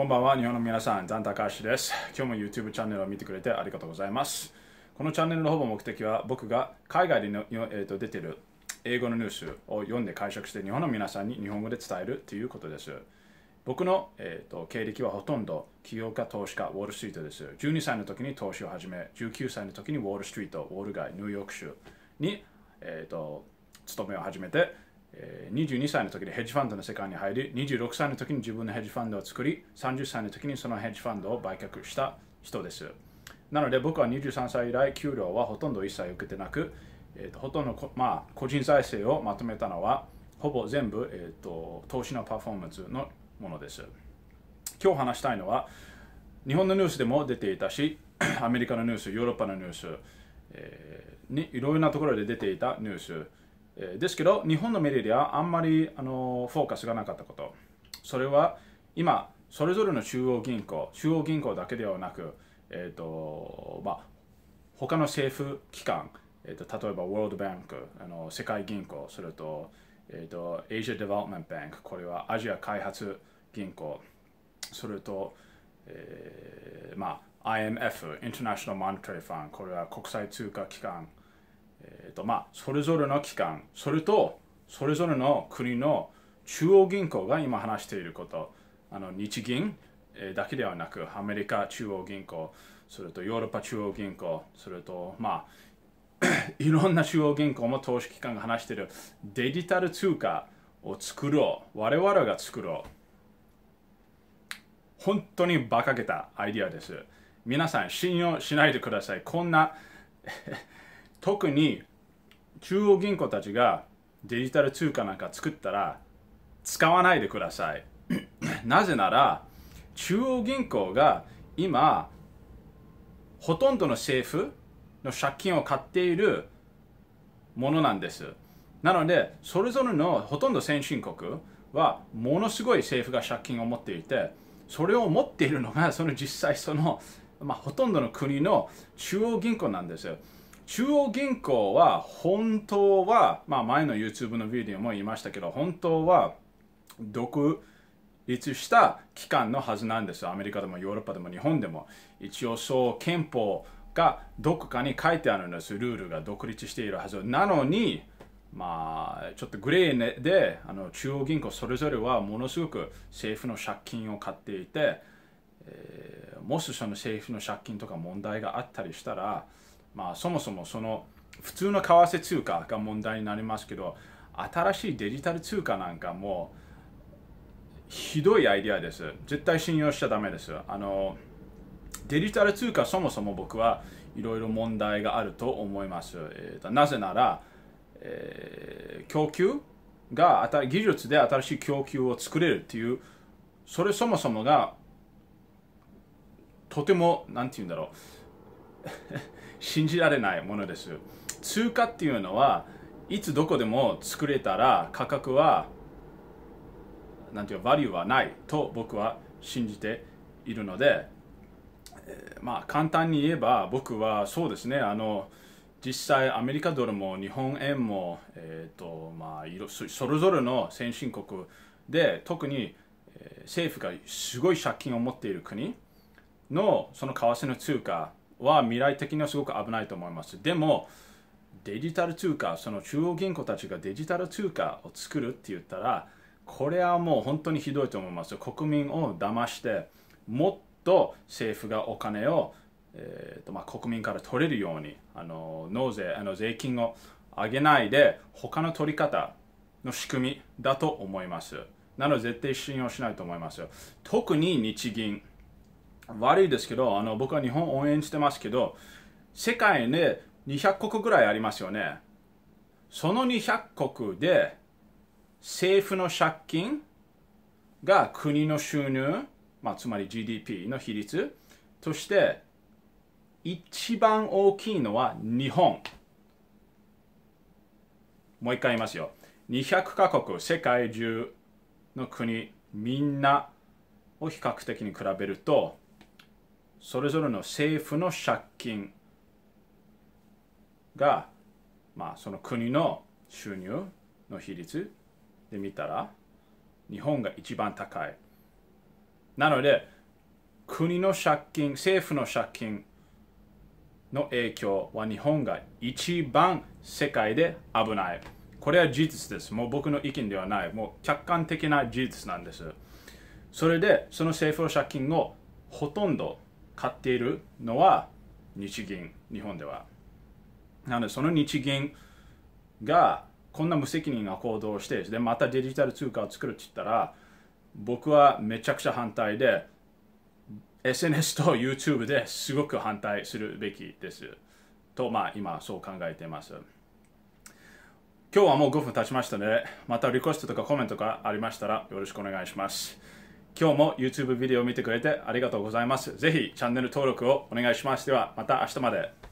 こんばんは、日本の皆さん、ザンタカシです。今日も YouTube チャンネルを見てくれてありがとうございます。このチャンネルのほぼ目的は、僕が海外での、出ている英語のニュースを読んで解釈して、日本の皆さんに日本語で伝えるということです。僕の、経歴はほとんど起業家、投資家、ウォールストリートです。12歳の時に投資を始め、19歳の時にウォールストリート、ウォール街、ニューヨーク州に、勤めを始めて、22歳の時にヘッジファンドの世界に入り、26歳の時に自分のヘッジファンドを作り、30歳の時にそのヘッジファンドを売却した人です。なので僕は23歳以来、給料はほとんど一切受けてなく、ほとんど、個人財政をまとめたのは、ほぼ全部、投資のパフォーマンスのものです。今日話したいのは、日本のニュースでも出ていたし、アメリカのニュース、ヨーロッパのニュース、にいろいろなところで出ていたニュース、ですけど、日本のメディアはあんまりフォーカスがなかったこと。それは今、それぞれの中央銀行だけではなく、他の政府機関、例えば World Bank、世界銀行、それと、Asia Development Bank、これはアジア開発銀行、それと、IMF、International Monetary Fund、これは国際通貨機関、それぞれの機関、それとそれぞれの国の中央銀行が今話していること、日銀だけではなく、アメリカ中央銀行、それとヨーロッパ中央銀行、それと、いろんな中央銀行も投資機関が話しているデジタル通貨を作ろう、我々が作ろう。本当に馬鹿げたアイディアです。皆さん、信用しないでください。こんな特に中央銀行たちがデジタル通貨なんか作ったら使わないでください。なぜなら中央銀行が今ほとんどの政府の借金を買っているものなんです。なのでそれぞれのほとんど先進国はものすごい政府が借金を持っていて、それを持っているのがその実際その、ほとんどの国の中央銀行なんです。中央銀行は本当は、前の YouTube のビデオも言いましたけど、本当は独立した機関のはずなんです。アメリカでもヨーロッパでも日本でも。一応そう憲法がどこかに書いてあるんです。ルールが独立しているはず。なのに、ちょっとグレーで中央銀行それぞれはものすごく政府の借金を買っていて、もしその政府の借金とか問題があったりしたら、そもそもその普通の為替通貨が問題になりますけど、新しいデジタル通貨なんかもひどいアイデアです。絶対信用しちゃダメです。デジタル通貨そもそも僕はいろいろ問題があると思います。なぜなら、供給が技術で新しい供給を作れるっていう、それそもそもがとてもなんて言うんだろう信じられないものです。通貨っていうのはいつどこでも作れたら価格はバリューはないと僕は信じているので、簡単に言えば僕はそうですね、実際アメリカドルも日本円も、それぞれの先進国で特に政府がすごい借金を持っている国のその為替の通貨は未来的にはすごく危ないと思います。でもデジタル通貨、その中央銀行たちがデジタル通貨を作るって言ったら、これはもう本当にひどいと思います。国民を騙して、もっと政府がお金を、国民から取れるように税金を上げないで他の取り方の仕組みだと思います。なので絶対信用しないと思います。特に日銀。悪いですけど、僕は日本を応援してますけど、世界で200国ぐらいありますよね。その200国で政府の借金が国の収入、つまり GDP の比率として一番大きいのは日本。もう一回言いますよ。200カ国、世界中の国みんなを比較的に比べると、それぞれの政府の借金が、その国の収入の比率で見たら日本が一番高い。なので、国の借金、政府の借金の影響は日本が一番世界で危ない。これは事実です。もう僕の意見ではない。もう客観的な事実なんです。それで、その政府の借金をほとんど買っているのは日銀、日本では。なので、その日銀がこんな無責任な行動をして、で、またデジタル通貨を作るって言ったら、僕はめちゃくちゃ反対で、SNS と YouTube ですごく反対するべきです。と、まあ今そう考えています。今日はもう5分経ちましたので、またリクエストとかコメントがありましたらよろしくお願いします。今日も YouTube ビデオを見てくれてありがとうございます。ぜひチャンネル登録をお願いします。ではまた明日まで。